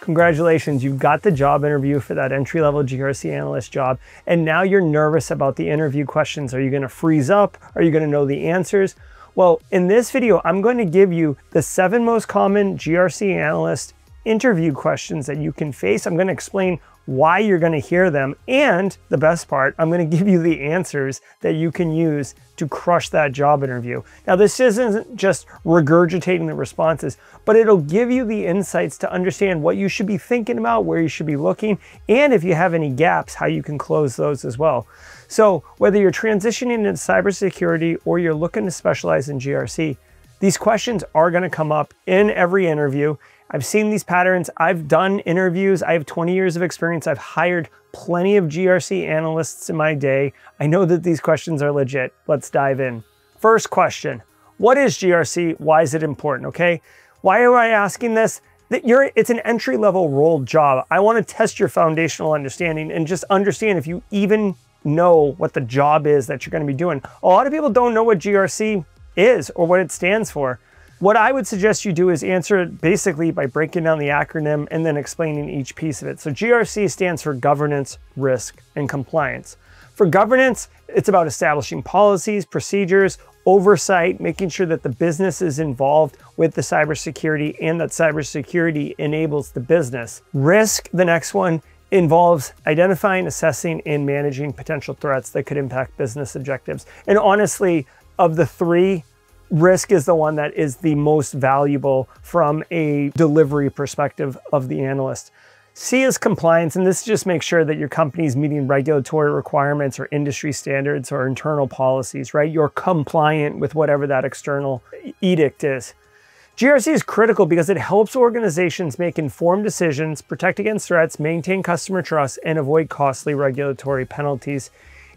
Congratulations, you've got the job interview for that entry-level GRC analyst job, and now you're nervous about the interview questions. Are you going to freeze up? Are you going to know the answers? Well, in this video, I'm going to give you the 7 most common GRC analyst interview questions that you can face. I'm going to explain why you're going to hear them, and the best part, I'm going to give you the answers that you can use to crush that job interview. Now, this isn't just regurgitating the responses, but it'll give you the insights to understand what you should be thinking about, where you should be looking, and if you have any gaps, how you can close those as well. So whether you're transitioning into cybersecurity or you're looking to specialize in GRC, these questions are going to come up in every interview. I've seen these patterns. I've done interviews. I have 20 years of experience. I've hired plenty of GRC analysts in my day. I know that these questions are legit. Let's dive in. First question, what is GRC? Why is it important? Okay. Why am I asking this? It's an entry-level role job. I want to test your foundational understanding and just understand if you even know what the job is that you're going to be doing. A lot of people don't know what GRC is or what it stands for. What I would suggest you do is answer it basically by breaking down the acronym and then explaining each piece of it. So GRC stands for governance, risk, and compliance. For governance, it's about establishing policies, procedures, oversight, making sure that the business is involved with the cybersecurity and that cybersecurity enables the business. Risk, the next one, involves identifying, assessing, and managing potential threats that could impact business objectives. And honestly, of the three, risk is the one that is the most valuable from a delivery perspective of the analyst. C is compliance, and this just makes sure that your company is meeting regulatory requirements or industry standards or internal policies, right? You're compliant with whatever that external edict is. GRC is critical because it helps organizations make informed decisions, protect against threats, maintain customer trust, and avoid costly regulatory penalties.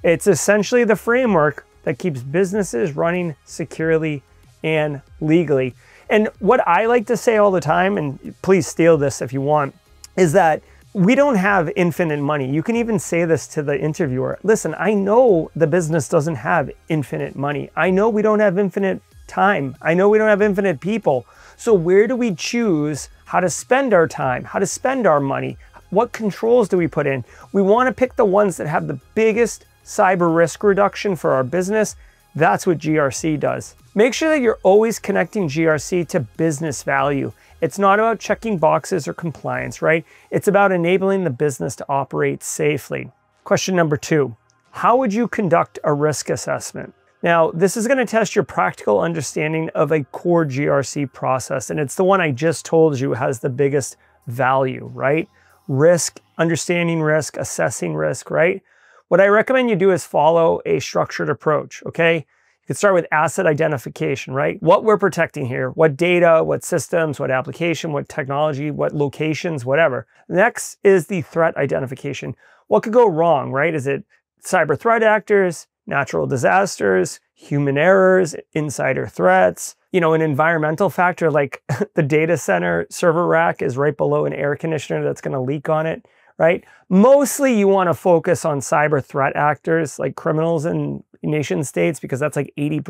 It's essentially the framework that keeps businesses running securely and legally. And what I like to say all the time, and please steal this if you want, is that we don't have infinite money. You can even say this to the interviewer. Listen, I know the business doesn't have infinite money. I know we don't have infinite time. I know we don't have infinite people. So where do we choose how to spend our time, how to spend our money? What controls do we put in? We want to pick the ones that have the biggest cyber risk reduction for our business. That's what GRC does. Make sure that you're always connecting GRC to business value. It's not about checking boxes or compliance, right? It's about enabling the business to operate safely. Question number 2, how would you conduct a risk assessment? Now, this is going to test your practical understanding of a core GRC process, and it's the one I just told you has the biggest value, right? Risk, understanding risk, assessing risk, right? What I recommend you do is follow a structured approach, okay? You can start with asset identification, right? What we're protecting here, what data, what systems, what application, what technology, what locations, whatever. Next is the threat identification. What could go wrong, right? Is it cyber threat actors, natural disasters, human errors, insider threats, you know, an environmental factor like the data center server rack is right below an air conditioner that's going to leak on it, right? Mostly you want to focus on cyber threat actors like criminals and nation states, because that's like 80%,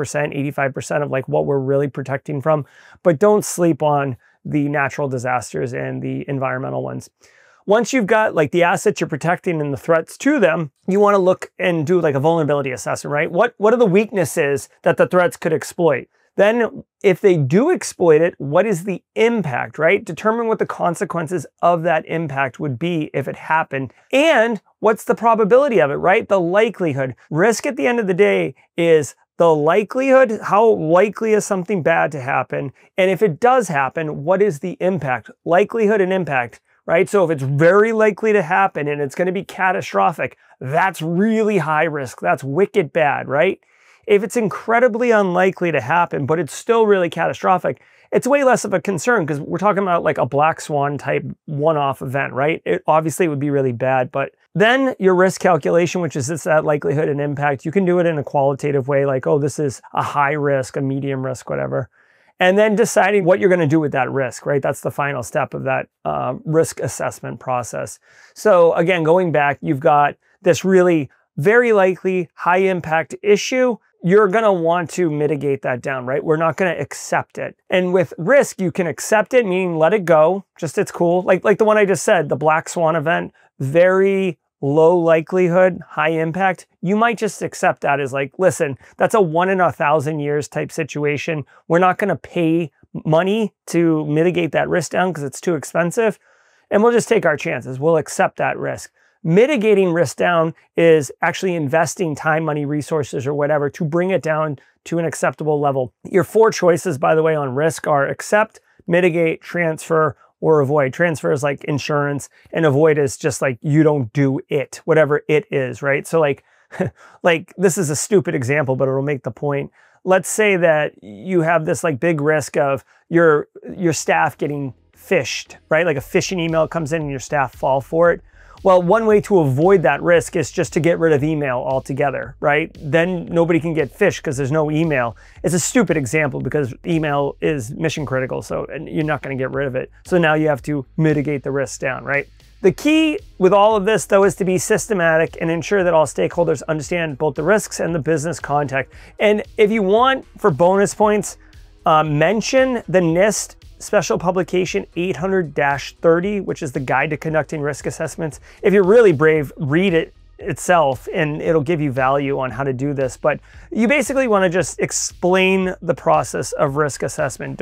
85% of like what we're really protecting from, but don't sleep on the natural disasters and the environmental ones. Once you've got like the assets you're protecting and the threats to them, you want to look and do like a vulnerability assessment, right? What are the weaknesses that the threats could exploit? Then if they do exploit it, what is the impact, right? Determine what the consequences of that impact would be if it happened, and what's the probability of it, right? The likelihood. Risk at the end of the day is the likelihood. How likely is something bad to happen? And if it does happen, what is the impact? Likelihood and impact, right? So if it's very likely to happen and it's going to be catastrophic, that's really high risk. That's wicked bad, right? If it's incredibly unlikely to happen, but it's still really catastrophic, it's way less of a concern because we're talking about like a black swan type one-off event, right? It obviously would be really bad, but then your risk calculation, which is that likelihood and impact, you can do it in a qualitative way, like, oh, this is a high risk, a medium risk, whatever. And then deciding what you're going to do with that risk, right? That's the final step of that risk assessment process. So again, going back, you've got this really very likely high impact issue. you're going to want to mitigate that down, right? We're not going to accept it. And with risk, you can accept it, meaning let it go. Just it's cool. Like the one I just said, the black swan event, very low likelihood, high impact. You might just accept that as like, listen, that's a 1 in 1,000 years type situation. We're not going to pay money to mitigate that risk down because it's too expensive. And we'll just take our chances. We'll accept that risk. Mitigating risk down is actually investing time, money, resources, or whatever to bring it down to an acceptable level. Your 4 choices, by the way, on risk are accept, mitigate, transfer, or avoid. Transfer is like insurance, and avoid is just like you don't do it, whatever it is, right? So like this is a stupid example, but it'll make the point. Let's say that you have this like big risk of your staff getting phished, right? Like a phishing email comes in and your staff fall for it. Well, one way to avoid that risk is just to get rid of email altogether, right? Then nobody can get phished because there's no email. It's a stupid example because email is mission critical, so you're not going to get rid of it. So now you have to mitigate the risk down, right? The key with all of this, though, is to be systematic and ensure that all stakeholders understand both the risks and the business context. And if you want, for bonus points, mention the NIST Special Publication 800-30, which is the guide to conducting risk assessments. If you're really brave, read it itself and it'll give you value on how to do this. But you basically want to just explain the process of risk assessment.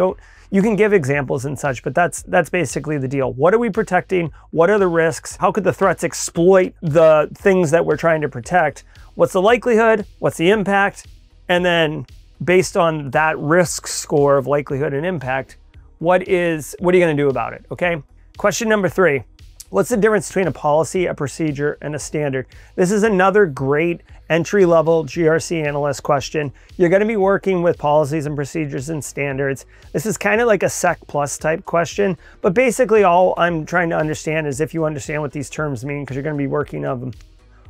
You can give examples and such, but that's basically the deal. What are we protecting? What are the risks? How could the threats exploit the things that we're trying to protect? What's the likelihood? What's the impact? And then based on that risk score of likelihood and impact, what are you going to do about it? Okay. Question number 3. What's the difference between a policy, a procedure, and a standard? This is another great entry-level GRC analyst question. You're going to be working with policies and procedures and standards. This is kind of like a SEC plus type question, but basically all I'm trying to understand is if you understand what these terms mean, because you're going to be working on them.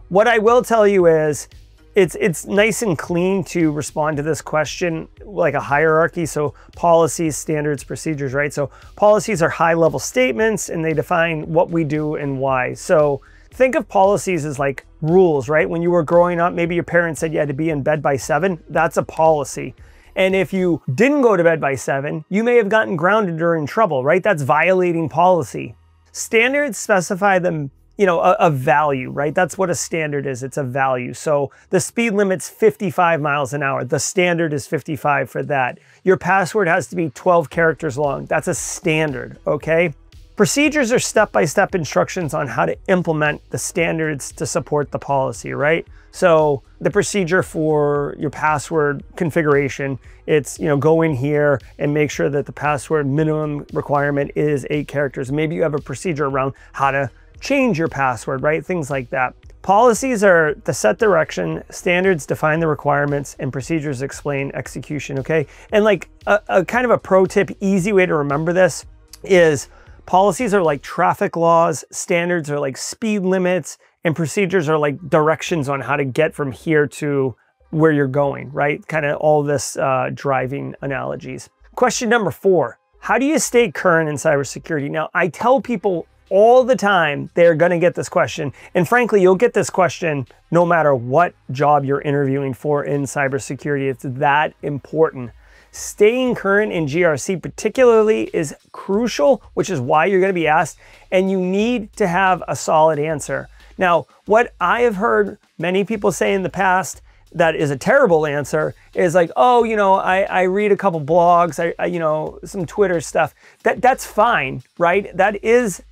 What I will tell you is it's nice and clean to respond to this question like a hierarchy. So policies, standards, procedures, right? So policies are high level statements and they define what we do and why. So think of policies as like rules, right? When you were growing up, maybe your parents said you had to be in bed by 7. That's a policy. And if you didn't go to bed by 7, you may have gotten grounded or in trouble, right? That's violating policy. Standards specify them, you know, a value, right? That's what a standard is. It's a value. So the speed limit's 55 miles an hour. The standard is 55 for that. Your password has to be 12 characters long. That's a standard, okay? Procedures are step-by-step instructions on how to implement the standards to support the policy, right? So the procedure for your password configuration, it's, you know, go in here and make sure that the password minimum requirement is 8 characters. Maybe you have a procedure around how to change your password, right? Things like that. Policies are the set direction, standards define the requirements, and procedures explain execution, okay? And like a kind of a pro tip, easy way to remember this is policies are like traffic laws, standards are like speed limits, and procedures are like directions on how to get from here to where you're going, right? Kind of all this driving analogies. Question number 4, how do you stay current in cybersecurity? Now, I tell people all the time, they're gonna get this question. And frankly, you'll get this question no matter what job you're interviewing for in cybersecurity. It's that important. Staying current in GRC particularly is crucial, which is why you're gonna be asked, and you need to have a solid answer. Now, what I have heard many people say in the past that is a terrible answer is like, oh, you know, I read a couple blogs, I you know, some Twitter stuff. That's fine, right? That is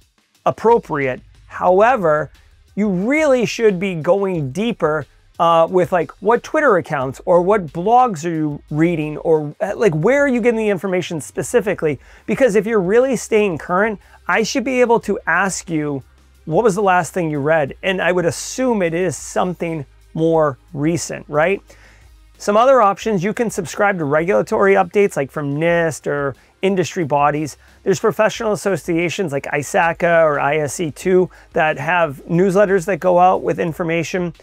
appropriate. However, you really should be going deeper with like what Twitter accounts or what blogs are you reading or like where are you getting the information specifically? Because if you're really staying current, I should be able to ask you, what was the last thing you read? And I would assume it is something more recent, right? Some other options, you can subscribe to regulatory updates like from NIST or industry bodies. There's professional associations like ISACA or ISC2 that have newsletters that go out with information.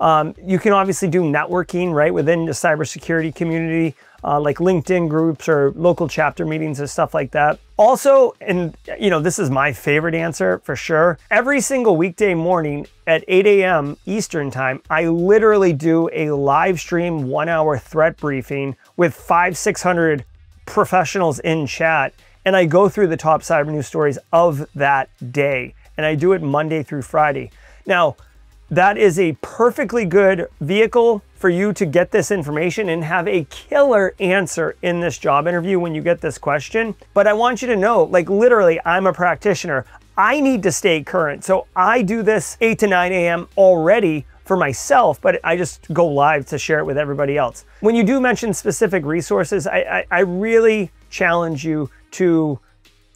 You can obviously do networking, right, within the cybersecurity community, like LinkedIn groups or local chapter meetings and stuff like that. Also, and you know, this is my favorite answer for sure, every single weekday morning at 8 a.m. Eastern time, I literally do a live stream 1 hour threat briefing with 500-600 professionals in chat. And I go through the top cyber news stories of that day. And I do it Monday through Friday. Now, that is a perfectly good vehicle for you to get this information and have a killer answer in this job interview when you get this question. But I want you to know, like literally, I'm a practitioner. I need to stay current. So I do this 8 to 9 a.m. already for myself, but I just go live to share it with everybody else. When you do mention specific resources, I really challenge you to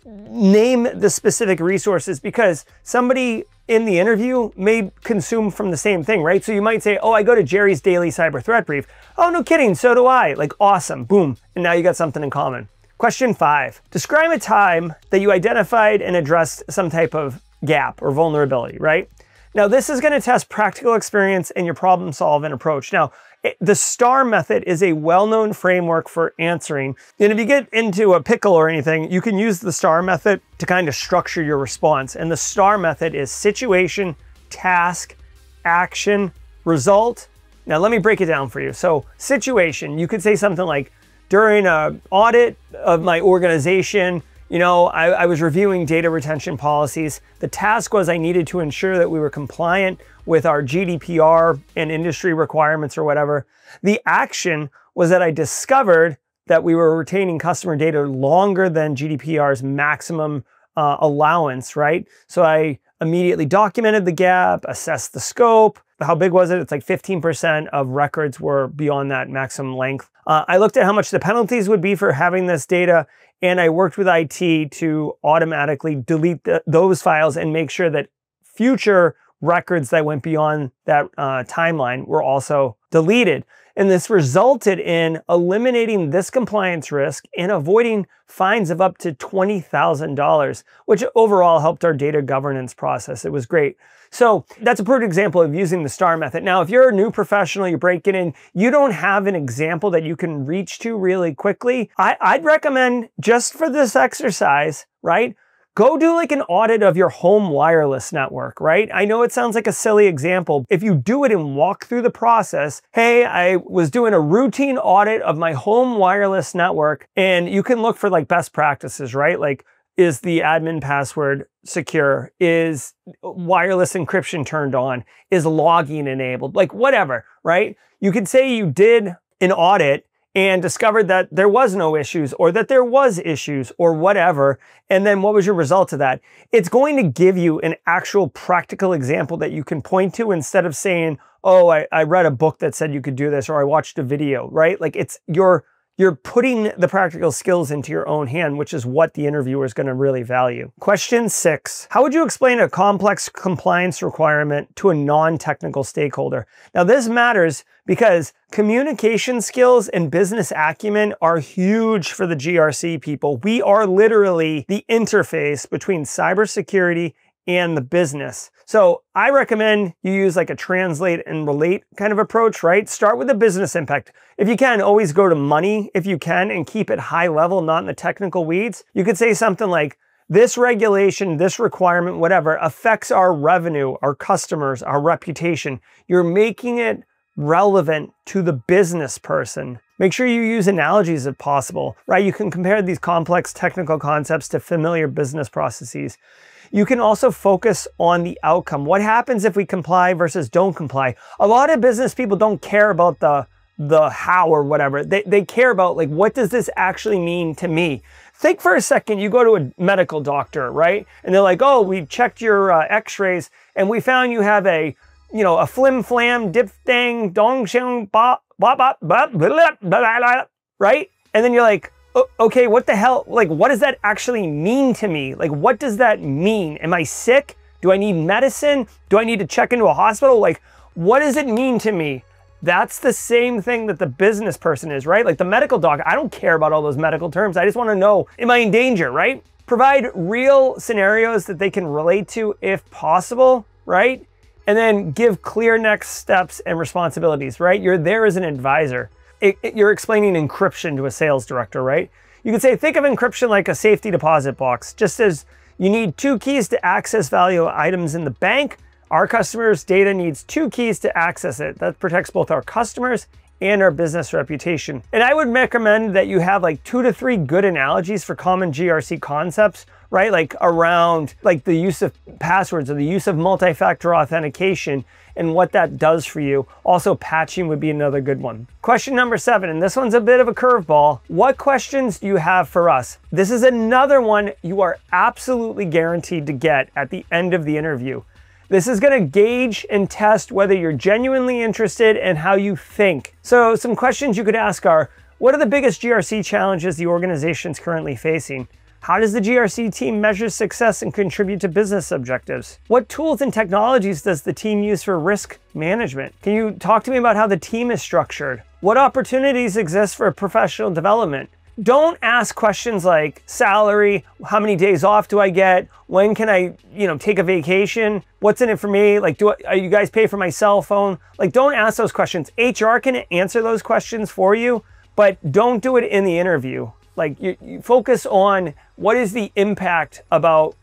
name the specific resources, because somebody in the interview may consume from the same thing, right? So you might say, oh, I go to Jerry's Daily Cyber Threat Brief. Oh, no kidding, so do I. Like, awesome, boom. And now you got something in common. Question 5, describe a time that you identified and addressed some type of gap or vulnerability, right? Now, this is gonna test practical experience and your problem solving approach. Now, the STAR method is a well-known framework for answering. And if you get into a pickle or anything, you can use the STAR method to kind of structure your response. And the STAR method is situation, task, action, result. Now, let me break it down for you. So situation, you could say something like, during an audit of my organization, you know, I was reviewing data retention policies. The task was I needed to ensure that we were compliant with our GDPR and industry requirements or whatever. The action was that I discovered that we were retaining customer data longer than GDPR's maximum allowance, right? So I immediately documented the gap, assessed the scope. How big was it? It's like 15% of records were beyond that maximum length. I looked at how much the penalties would be for having this data, and I worked with IT to automatically delete those files and make sure that future records that went beyond that timeline were also deleted. And this resulted in eliminating this compliance risk and avoiding fines of up to $20,000, which overall helped our data governance process. It was great. So that's a perfect example of using the STAR method. Now, if you're a new professional, you're breaking in, you don't have an example that you can reach to really quickly, I'd recommend just for this exercise, right? Go do like an audit of your home wireless network, right? I know it sounds like a silly example. If you do it and walk through the process, hey, I was doing a routine audit of my home wireless network, and you can look for like best practices, right? Like, is the admin password secure? Is wireless encryption turned on? Is logging enabled? Like whatever, right? You could say you did an audit and discovered that there was no issues, or that there was issues, or whatever, and then what was your result of that? It's going to give you an actual practical example that you can point to, instead of saying, oh, I read a book that said you could do this, or I watched a video, right? Like, it's you're putting the practical skills into your own hand, which is what the interviewer is gonna really value. Question 6, how would you explain a complex compliance requirement to a non-technical stakeholder? Now this matters because communication skills and business acumen are huge for the GRC people. We are literally the interface between cybersecurity and the business. So I recommend you use like a translate and relate kind of approach, right? Start with the business impact. If you can, always go to money if you can, and keep it high level, not in the technical weeds. You could say something like, this regulation, this requirement, whatever, affects our revenue, our customers, our reputation. You're making it relevant to the business person. Make sure you use analogies if possible, right? You can compare these complex technical concepts to familiar business processes. You can also focus on the outcome. What happens if we comply versus don't comply? A lot of business people don't care about the how or whatever. They care about like, what does this actually mean to me? Think for a second, you go to a medical doctor, right? And they're like, oh, we checked your x-rays and we found you have a, you know, a flim flam, dip dang, dong shang, bop, bop, bop, bop, blah, blah, blah, blah, right? And then you're like, okay, what the hell? Like, what does that actually mean to me? Like, what does that mean? Am I sick? Do I need medicine? Do I need to check into a hospital? Like, what does it mean to me? That's the same thing that the business person is, right? Like the medical doc, I don't care about all those medical terms. I just want to know, am I in danger, right? Provide real scenarios that they can relate to if possible, right? and then give clear next steps and responsibilities, right? You're there as an advisor. You're explaining encryption to a sales director, right? You could say, think of encryption like a safety deposit box, just as you need two keys to access valuable items in the bank. Our customers' data needs two keys to access it. That protects both our customers and our business reputation. And I would recommend that you have like 2 to 3 good analogies for common GRC concepts, right? Like around like the use of passwords or the use of multi-factor authentication and what that does for you. Also, patching would be another good one. Question number 7, and this one's a bit of a curveball. What questions do you have for us? This is another one you are absolutely guaranteed to get at the end of the interview. This is gonna gauge and test whether you're genuinely interested and how you think. So some questions you could ask are, what are the biggest GRC challenges the organization's currently facing? How does the GRC team measure success and contribute to business objectives? What tools and technologies does the team use for risk management? Can you talk to me about how the team is structured? What opportunities exist for professional development? Don't ask questions like salary, how many days off do I get? When can I, take a vacation? What's in it for me? Like, are you guys pay for my cell phone? Like, don't ask those questions. HR can answer those questions for you, but don't do it in the interview. Like, you focus on what is the impact about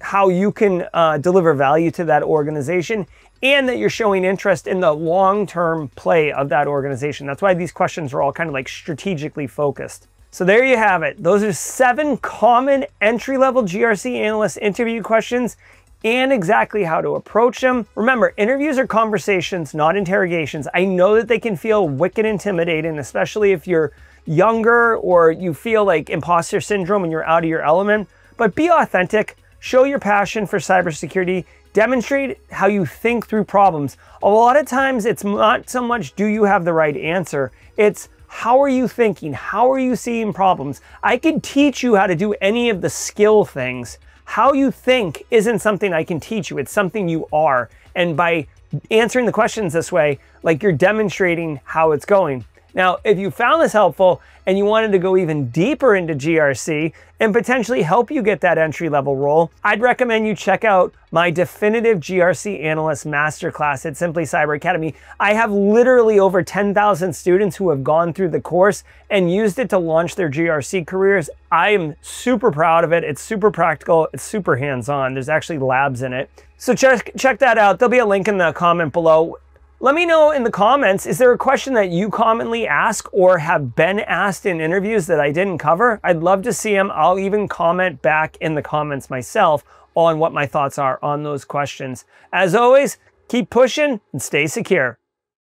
how you can deliver value to that organization and that you're showing interest in the long-term play of that organization. That's why these questions are all kind of like strategically focused. So there you have it. Those are 7 common entry-level GRC analyst interview questions and exactly how to approach them. Remember, interviews are conversations, not interrogations. I know that they can feel wicked intimidating, especially if you're younger or you feel like imposter syndrome and you're out of your element, but be authentic, show your passion for cybersecurity, demonstrate how you think through problems. A lot of times it's not so much, do you have the right answer? It's, how are you thinking? How are you seeing problems? I can teach you how to do any of the skill things. How you think isn't something I can teach you, it's something you are. And by answering the questions this way, like, you're demonstrating how it's going. Now, if you found this helpful and you wanted to go even deeper into GRC and potentially help you get that entry-level role, I'd recommend you check out my definitive GRC Analyst Masterclass at Simply Cyber Academy. I have literally over 10,000 students who have gone through the course and used it to launch their GRC careers. I am super proud of it. It's super practical. It's super hands-on. There's actually labs in it. So check that out. There'll be a link in the comment below. Let me know in the comments, is there a question that you commonly ask or have been asked in interviews that I didn't cover? I'd love to see them. I'll even comment back in the comments myself on what my thoughts are on those questions. As always, keep pushing and stay secure.